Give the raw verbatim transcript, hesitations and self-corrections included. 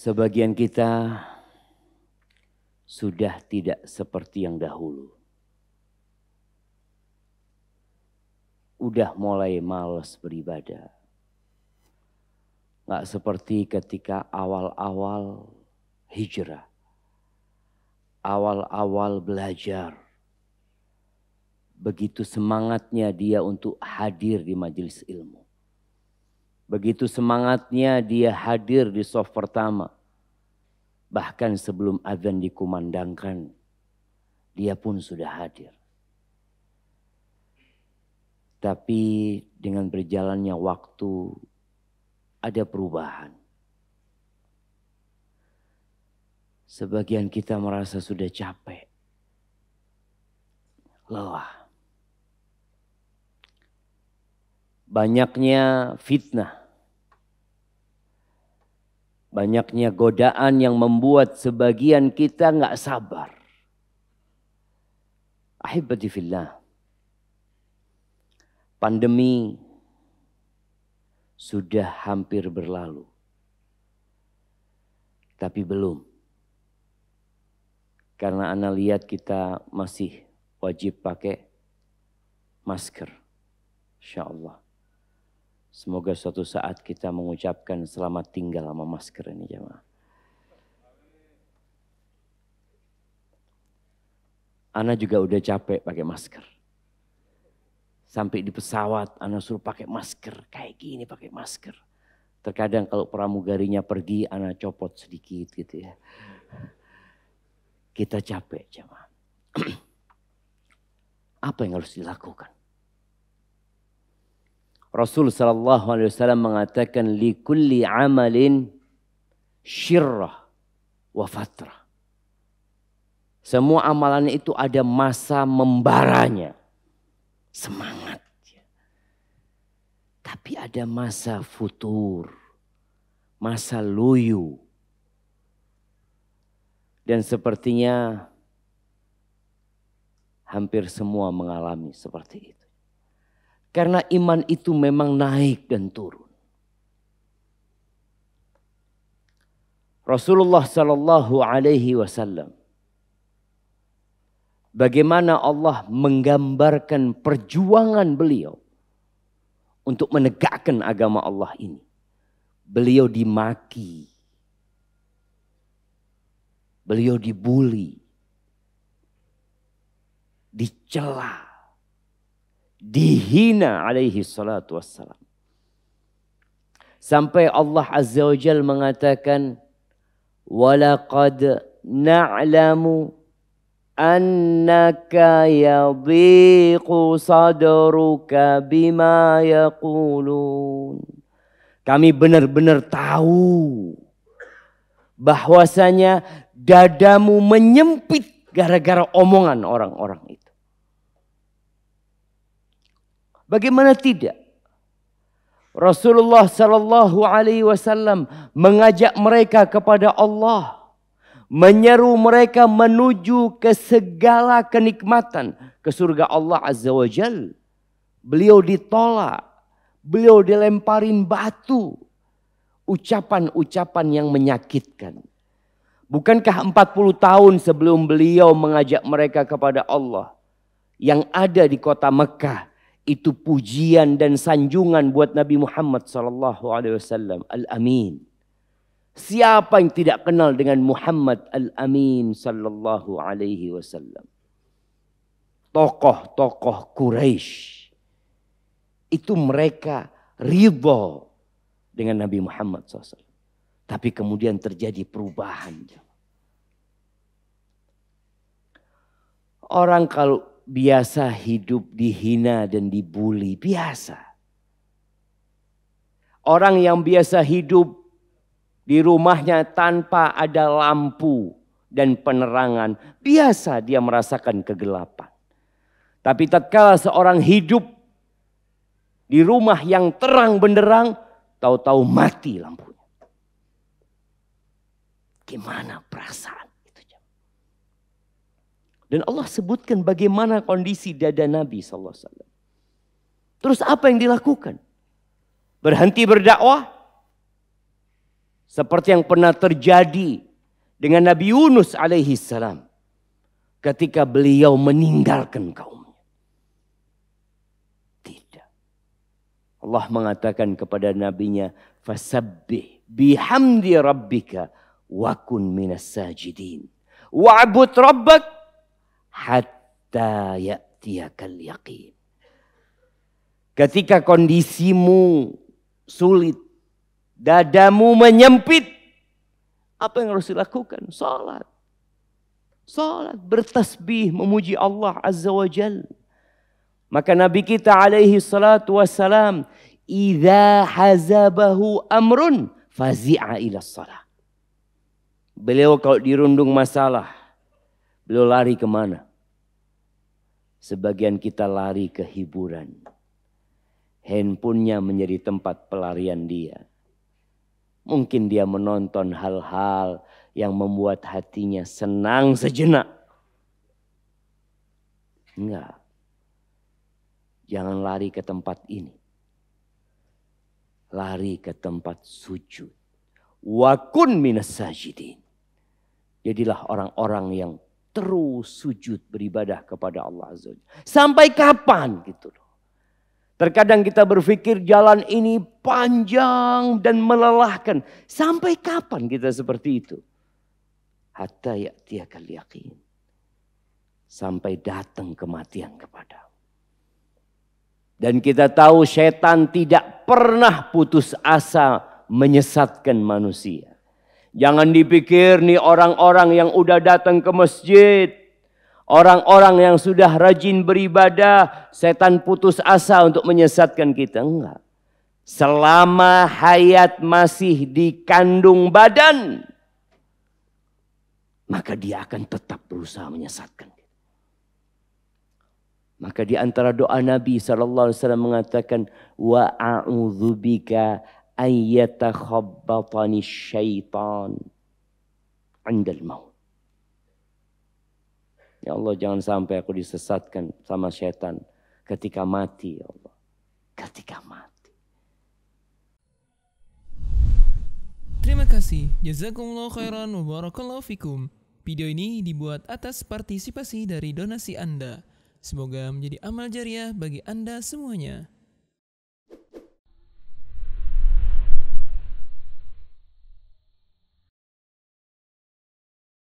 Sebagian kita sudah tidak seperti yang dahulu. Udah mulai malas beribadah. Gak seperti ketika awal-awal hijrah. Awal-awal belajar. Begitu semangatnya dia untuk hadir di majelis ilmu. Begitu semangatnya dia hadir di sof pertama. Bahkan sebelum azan dikumandangkan, dia pun sudah hadir. Tapi dengan berjalannya waktu ada perubahan. Sebagian kita merasa sudah capek. Lelah. Banyaknya fitnah. Banyaknya godaan yang membuat sebagian kita nggak sabar. Ahibati fillah. Pandemi sudah hampir berlalu, tapi belum. Karena ana lihat kita masih wajib pakai masker. Insya Allah. Semoga suatu saat kita mengucapkan selamat tinggal sama masker ini jemaah. Ana juga udah capek pakai masker. Sampai di pesawat, ana suruh pakai masker. Kayak gini pakai masker. Terkadang kalau pramugarinya pergi, ana copot sedikit gitu ya. Kita capek jemaah. Apa yang harus dilakukan? Rasul Shallallahu Alaihi Wasallam mengatakan, likulli amalin syirrah wa fatrah. Semua amalan itu ada masa membaranya. Semangat. Tapi ada masa futur. Masa loyo. Dan sepertinya hampir semua mengalami seperti itu. Karena iman itu memang naik dan turun. Rasulullah Shallallahu Alaihi Wasallam, bagaimana Allah menggambarkan perjuangan beliau untuk menegakkan agama Allah ini. Beliau dimaki. Beliau dibuli. Dicela. Dihina alaihi salatu wassalam. Sampai Allah Azza wa Jal mengatakan, walaqad na'lamu annaka yadhiqu sadruka bima yaqulun. Kami benar-benar tahu bahwasanya dadamu menyempit gara-gara omongan orang-orang itu. Bagaimana tidak? Rasulullah Shallallahu Alaihi Wasallam mengajak mereka kepada Allah. Menyeru mereka menuju ke segala kenikmatan. Ke surga Allah Azza wa Jal. Beliau ditolak. Beliau dilemparin batu. Ucapan-ucapan yang menyakitkan. Bukankah empat puluh tahun sebelum beliau mengajak mereka kepada Allah. Yang ada di kota Mekah. Itu pujian dan sanjungan buat Nabi Muhammad sallallahu alaihi wasallam al-Amin. Siapa yang tidak kenal dengan Muhammad al-Amin sallallahu alaihi wasallam. Tokoh-tokoh Quraisy itu mereka ridha dengan Nabi Muhammad sallallahu alaihi wasallam. Tapi kemudian terjadi perubahan. Orang kalau biasa hidup dihina dan dibuli, biasa. Orang yang biasa hidup di rumahnya tanpa ada lampu dan penerangan. Biasa dia merasakan kegelapan. Tapi tatkala seorang hidup di rumah yang terang benderang, tahu-tahu mati lampunya. Gimana perasaan itu? Dan Allah sebutkan bagaimana kondisi dada Nabi Sallallahu Alaihi Wasallam. Terus apa yang dilakukan? Berhenti berdakwah? Seperti yang pernah terjadi dengan Nabi Yunus Alaihissalam ketika beliau meninggalkan kaumnya. Tidak. Allah mengatakan kepada nabinya, "Fasabbih bihamdi rabbika wa kun minas sajidin. Wa'bud rabbak hatta ya'tiyakal yaqin." Ketika kondisimu sulit, dadamu menyempit, apa yang harus dilakukan? Salat. Salat, bertasbih, memuji Allah Azza wa Jal. Maka Nabi kita alaihi salatu wassalam, "Idza hazabahu amrun fazi'a ila shalah." Beliau kalau dirundung masalah, beliau lari kemana? Sebagian kita lari ke hiburan. Handphonenya menjadi tempat pelarian dia. Mungkin dia menonton hal-hal yang membuat hatinya senang sejenak. Enggak. Jangan lari ke tempat ini. Lari ke tempat sujud. Wa kun minas sajidin. Jadilah orang-orang yang terus sujud beribadah kepada Allah Azza wa Jalla. Sampai kapan gitu loh. Terkadang kita berpikir jalan ini panjang dan melelahkan. Sampai kapan kita seperti itu? Hatta ya'tiyakal yaqin. Sampai datang kematian kepada. Dan kita tahu setan tidak pernah putus asa menyesatkan manusia. Jangan dipikir nih orang-orang yang udah datang ke masjid, orang-orang yang sudah rajin beribadah, setan putus asa untuk menyesatkan kita. Enggak. Selama hayat masih dikandung badan, maka dia akan tetap berusaha menyesatkan. Maka di antara doa Nabi sallallahu alaihi wasallam mengatakan, "Wa a'udzubika ayyatakhabbatani syaitan 'indal maut." Ya Allah, jangan sampai aku disesatkan sama setan ketika mati, ya Allah. Ketika mati. Terima kasih. Jazakumullah khairan wa barakallahu fikum. Video ini dibuat atas partisipasi dari donasi Anda. Semoga menjadi amal jariah bagi Anda semuanya.